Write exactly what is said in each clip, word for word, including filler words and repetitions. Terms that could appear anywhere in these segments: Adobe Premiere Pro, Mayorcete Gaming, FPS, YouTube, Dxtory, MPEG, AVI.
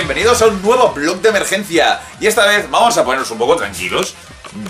bienvenidos a un nuevo vlog de emergencia. Y esta vez vamos a ponernos un poco tranquilos.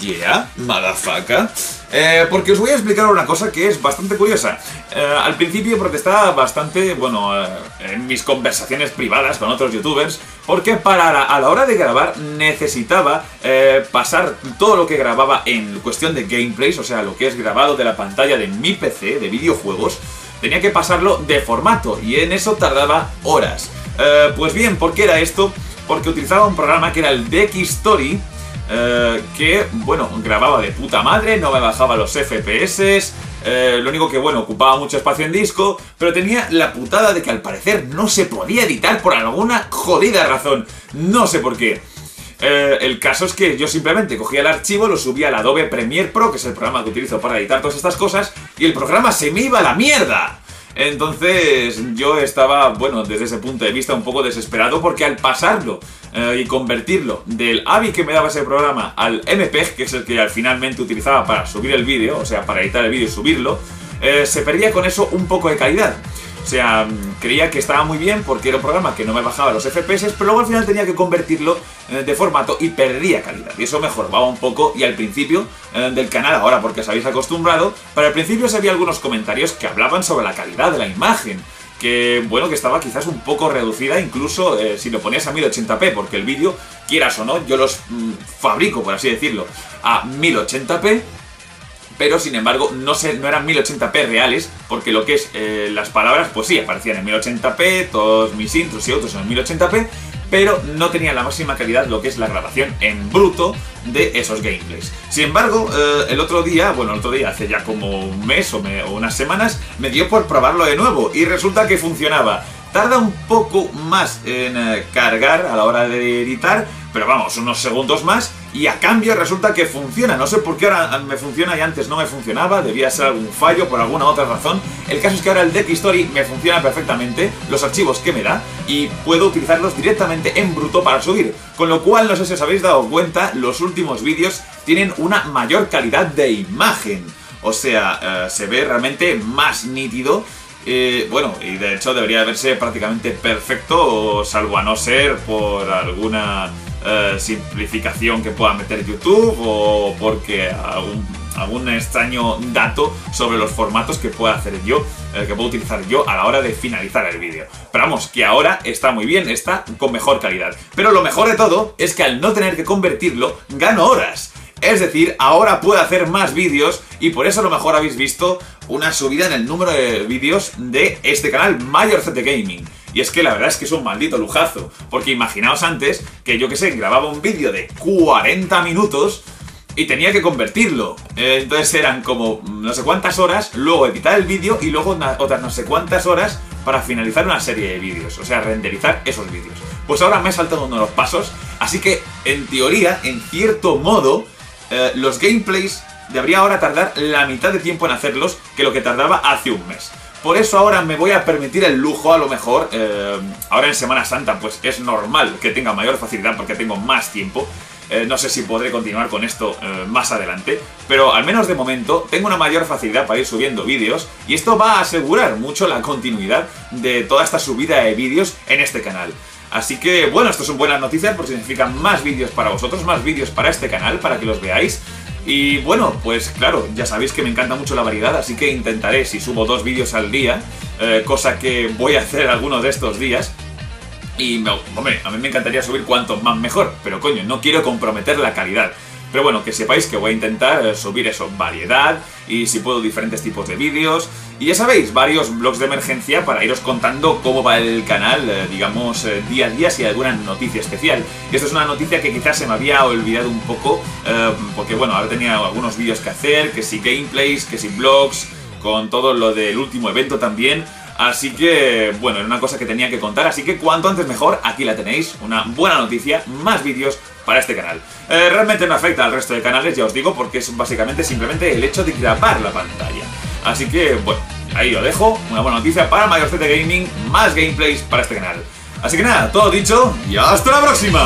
Yeah, madafaca. Eh, porque os voy a explicar una cosa que es bastante curiosa. Eh, al principio protestaba bastante, bueno, eh, en mis conversaciones privadas con otros youtubers, porque para la, a la hora de grabar necesitaba eh, pasar todo lo que grababa en cuestión de gameplays, o sea, lo que es grabado de la pantalla de mi P C, de videojuegos, tenía que pasarlo de formato, y en eso tardaba horas. Eh, pues bien, ¿por qué era esto? Porque utilizaba un programa que era el Dxtory, Eh, que, bueno, grababa de puta madre, no me bajaba los F P S, eh, lo único que, bueno, ocupaba mucho espacio en disco, pero tenía la putada de que al parecer no se podía editar por alguna jodida razón, no sé por qué. Eh, el caso es que yo simplemente cogía el archivo, lo subía al Adobe Premiere Pro, que es el programa que utilizo para editar todas estas cosas, y el programa se me iba a la mierda. Entonces yo estaba, bueno, desde ese punto de vista un poco desesperado, porque al pasarlo eh, y convertirlo del A V I que me daba ese programa al M P E G, que es el que al finalmente utilizaba para subir el vídeo, o sea, para editar el vídeo y subirlo, eh, se perdía con eso un poco de calidad. O sea, creía que estaba muy bien porque era un programa que no me bajaba los F P S, pero luego al final tenía que convertirlo de formato y perdía calidad. Y eso me jorobaba un poco, y al principio del canal, ahora porque os habéis acostumbrado, pero al principio se había algunos comentarios que hablaban sobre la calidad de la imagen, que, bueno, que estaba quizás un poco reducida, incluso eh, si lo ponías a mil ochenta p, porque el vídeo, quieras o no, yo los mmm, fabrico, por así decirlo, a mil ochenta p. Pero sin embargo no, se, no eran mil ochenta p reales, porque lo que es eh, las palabras, pues sí, aparecían en mil ochenta p, todos mis intros y otros en mil ochenta p, pero no tenían la máxima calidad lo que es la grabación en bruto de esos gameplays. Sin embargo, eh, el otro día, bueno, el otro día, hace ya como un mes o, me, o unas semanas, me dio por probarlo de nuevo y resulta que funcionaba. Tarda un poco más en eh, cargar a la hora de editar, pero vamos, unos segundos más, y a cambio resulta que funciona. No sé por qué ahora me funciona y antes no me funcionaba, debía ser algún fallo por alguna otra razón. El caso es que ahora el Dxtory me funciona perfectamente, los archivos que me da, y puedo utilizarlos directamente en bruto para subir. Con lo cual, no sé si os habéis dado cuenta, los últimos vídeos tienen una mayor calidad de imagen. O sea, eh, se ve realmente más nítido. Eh, bueno, y de hecho debería verse prácticamente perfecto, salvo a no ser por alguna eh, simplificación que pueda meter YouTube, o porque algún, algún extraño dato sobre los formatos que pueda hacer yo, eh, que puedo utilizar yo a la hora de finalizar el vídeo. Pero vamos, que ahora está muy bien, está con mejor calidad. Pero lo mejor de todo es que al no tener que convertirlo, gano horas. Es decir, ahora puedo hacer más vídeos, y por eso a lo mejor habéis visto una subida en el número de vídeos de este canal, Mayorcete Gaming. Y es que la verdad es que es un maldito lujazo, porque imaginaos antes que yo, que sé, grababa un vídeo de cuarenta minutos y tenía que convertirlo. Entonces eran como no sé cuántas horas, luego editar el vídeo y luego otras no sé cuántas horas para finalizar una serie de vídeos, o sea, renderizar esos vídeos. Pues ahora me he saltado uno de los pasos, así que en teoría, en cierto modo, Eh, los gameplays debería ahora tardar la mitad de tiempo en hacerlos que lo que tardaba hace un mes. Por eso ahora me voy a permitir el lujo, a lo mejor, eh, ahora en Semana Santa pues es normal que tenga mayor facilidad porque tengo más tiempo. Eh, no sé si podré continuar con esto eh, más adelante, pero al menos de momento tengo una mayor facilidad para ir subiendo vídeos, y esto va a asegurar mucho la continuidad de toda esta subida de vídeos en este canal. Así que, bueno, esto son buenas noticias porque significan más vídeos para vosotros, más vídeos para este canal, para que los veáis. Y bueno, pues claro, ya sabéis que me encanta mucho la variedad, así que intentaré, si subo dos vídeos al día, eh, cosa que voy a hacer algunos de estos días. Y, me, hombre, a mí me encantaría subir cuantos más mejor, pero coño, no quiero comprometer la calidad. Pero bueno, que sepáis que voy a intentar subir eso, variedad, y si puedo diferentes tipos de vídeos, y ya sabéis, varios vlogs de emergencia para iros contando cómo va el canal, digamos, día a día, si hay alguna noticia especial. Y esto es una noticia que quizás se me había olvidado un poco, eh, porque bueno, ahora tenía algunos vídeos que hacer, que si gameplays, que si vlogs, con todo lo del último evento también. Así que, bueno, era una cosa que tenía que contar, así que cuanto antes mejor, aquí la tenéis, una buena noticia, más vídeos para este canal. Eh, realmente no afecta al resto de canales, ya os digo, porque es básicamente simplemente el hecho de grabar la pantalla. Así que, bueno, ahí lo dejo, una buena noticia para Mayorcete Gaming, más gameplays para este canal. Así que nada, todo dicho, y hasta la próxima.